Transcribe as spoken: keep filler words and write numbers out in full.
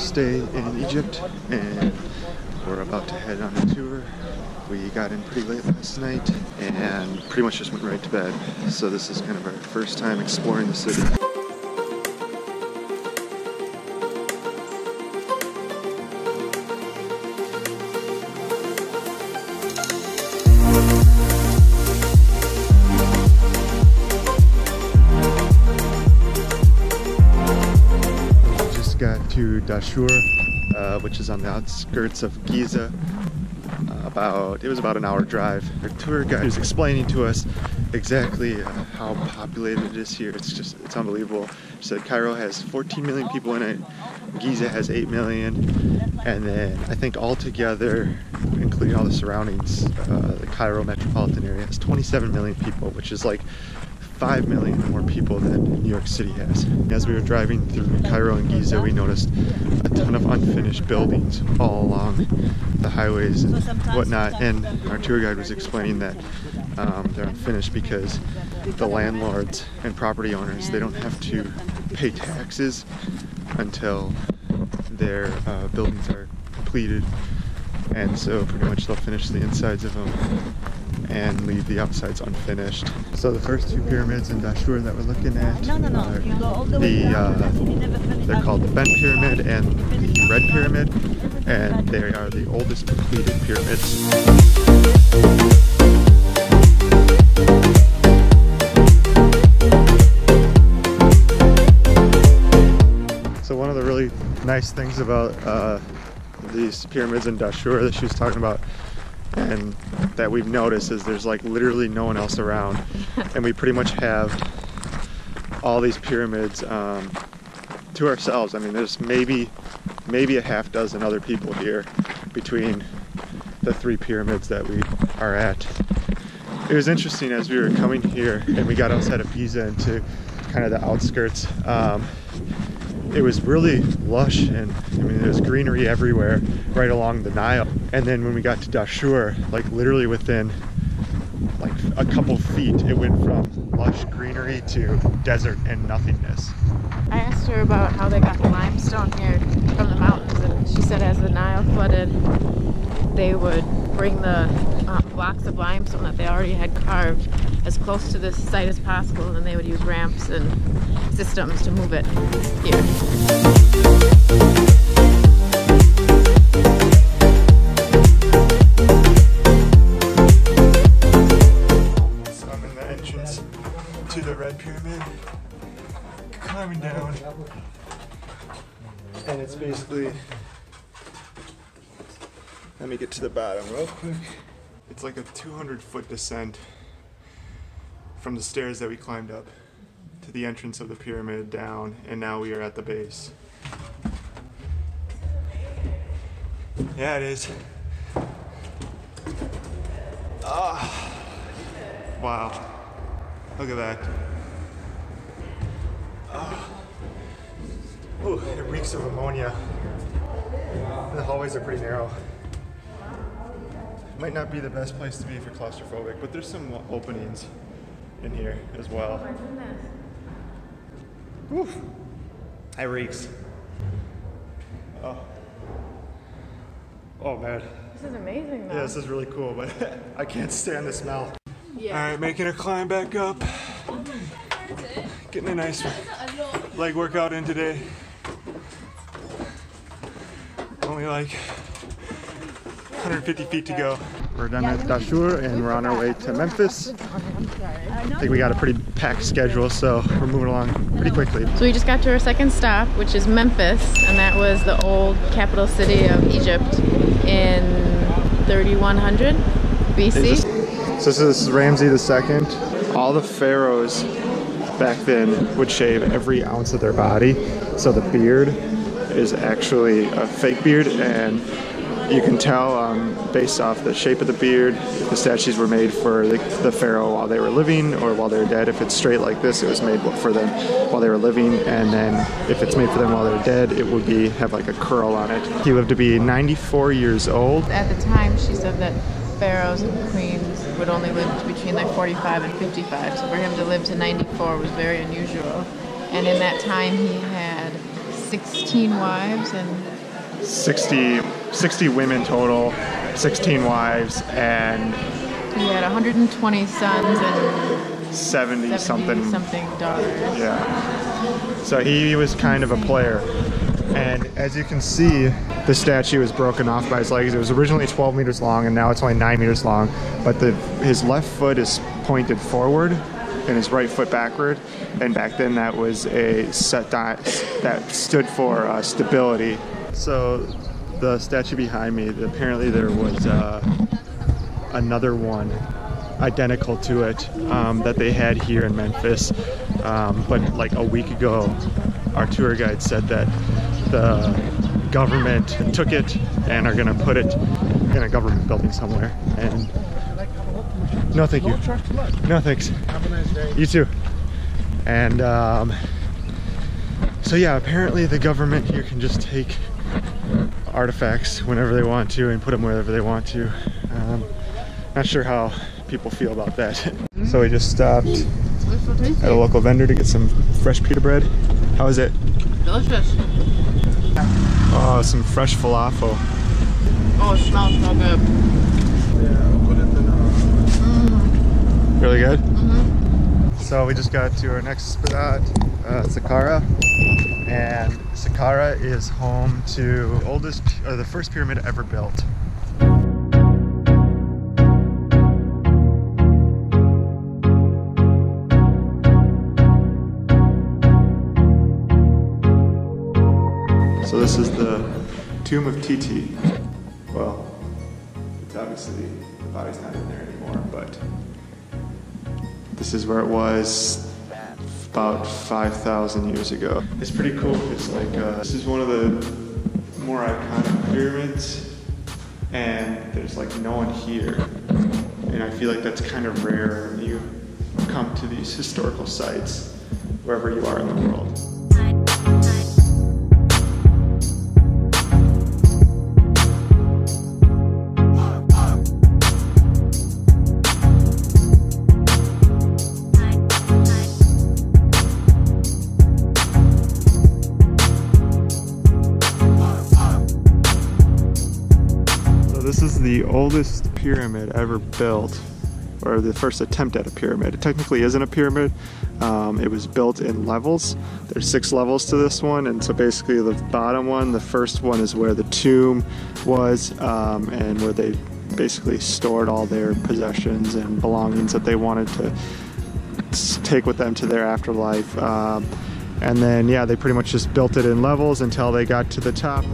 stay in Egypt, and we're about to head on a tour. We got in pretty late last night and pretty much just went right to bed. So this is kind of our first time exploring the city. To Dahshur, uh, which is on the outskirts of Giza. Uh, about it was about an hour drive. Our tour guide was explaining to us exactly uh, how populated it is here. It's just it's unbelievable. He said Cairo has fourteen million people in it. Giza has eight million, and then I think altogether, including all the surroundings, uh, the Cairo metropolitan area has twenty-seven million people, which is like five million more people than New York City has. As we were driving through Cairo and Giza, we noticed a ton of unfinished buildings all along the highways and whatnot, and our tour guide was explaining that um, they're unfinished because the landlords and property owners, they don't have to pay taxes until their uh, buildings are completed, and so pretty much they'll finish the insides of them and leave the outsides unfinished. So the first two pyramids in Dahshur that we're looking at, no, no, no. Are the, uh, they're called the Bent Pyramid and the Red Pyramid, and they are the oldest completed pyramids. So one of the really nice things about uh, these pyramids in Dahshur that she was talking about, and that we've noticed, is there's like literally no one else around, and we pretty much have all these pyramids um, to ourselves. I mean, there's maybe maybe a half dozen other people here between the three pyramids that we are at. It was interesting as we were coming here and we got outside of Giza into kind of the outskirts. Um, It was really lush, and I mean, there was greenery everywhere right along the Nile. And then when we got to Dahshur, like literally within like a couple feet, it went from lush greenery to desert and nothingness. I asked her about how they got the limestone here from the mountains, and she said as the Nile flooded, they would bring the um, blocks of limestone that they already had carved as close to this site as possible, and then they would use ramps and systems to move it here. So I'm in the entrance to the Red Pyramid, climbing down, and it's basically, let me get to the bottom real quick. It's like a two hundred foot descent from the stairs that we climbed up to the entrance of the pyramid down, and now we are at the base. Yeah, it is. Ah, wow. Look at that. Oh, ooh, it reeks of ammonia. The hallways are pretty narrow. Might not be the best place to be if you're claustrophobic, but there's some openings in here as well. Oh my goodness. Woof. It reeks. Oh. Oh man. This is amazing though. Yeah, this is really cool, but I can't stand the smell. Yeah. Alright, making her climb back up. Getting a nice leg workout in today. Only like one hundred fifty feet to go. We're done at Dahshur and we're on our way to Memphis. I think we got a pretty packed schedule, so we're moving along pretty quickly. So we just got to our second stop, which is Memphis, and that was the old capital city of Egypt in thirty-one hundred B C. This, so this is Ramses the Second. All the pharaohs back then would shave every ounce of their body, so the beard is actually a fake beard, and you can tell um, based off the shape of the beard if the statues were made for the, the pharaoh while they were living or while they were dead. If it's straight like this, it was made for them while they were living, and then if it's made for them while they're dead, it would be have like a curl on it. He lived to be ninety-four years old. At the time, she said that pharaohs and queens would only live between like forty-five and fifty-five, so for him to live to ninety-four was very unusual. And in that time, he had sixteen wives and sixty, sixty women total, sixteen wives, and he had one hundred twenty sons and seventy, seventy something something daughters. Yeah. So he was kind of a player. And as you can see, the statue is broken off by his legs. It was originally twelve meters long, and now it's only nine meters long. But the, his left foot is pointed forward, and his right foot backward. And back then, that was a set that stood for uh, stability. So the statue behind me, apparently there was uh, another one identical to it um, that they had here in Memphis. Um, but like a week ago, our tour guide said that the government took it and are gonna put it in a government building somewhere. And no, thank you. No, thanks. Have a nice day. You too. And um, so yeah, apparently the government here can just take artifacts whenever they want to and put them wherever they want to. Um, not sure how people feel about that. Mm-hmm. So we just stopped at a local vendor to get some fresh pita bread. How is it? Delicious. Oh, some fresh falafel. Oh, it smells so good. Mm. Really good? Mm-hmm. So we just got to our next spot, uh, Saqqara. And Saqqara is home to the oldest, or the first pyramid ever built. So this is the tomb of Titi. Well, it's obviously, the body's not in there anymore, but this is where it was about five thousand years ago. It's pretty cool. It's like, uh, this is one of the more iconic pyramids, and there's like no one here. And I feel like that's kind of rare when you come to these historical sites, wherever you are in the world. The oldest pyramid ever built, or the first attempt at a pyramid. It technically isn't a pyramid. Um, it was built in levels. There's six levels to this one, and so basically the bottom one, the first one, is where the tomb was, um, and where they basically stored all their possessions and belongings that they wanted to take with them to their afterlife. Um, and then yeah, they pretty much just built it in levels until they got to the top.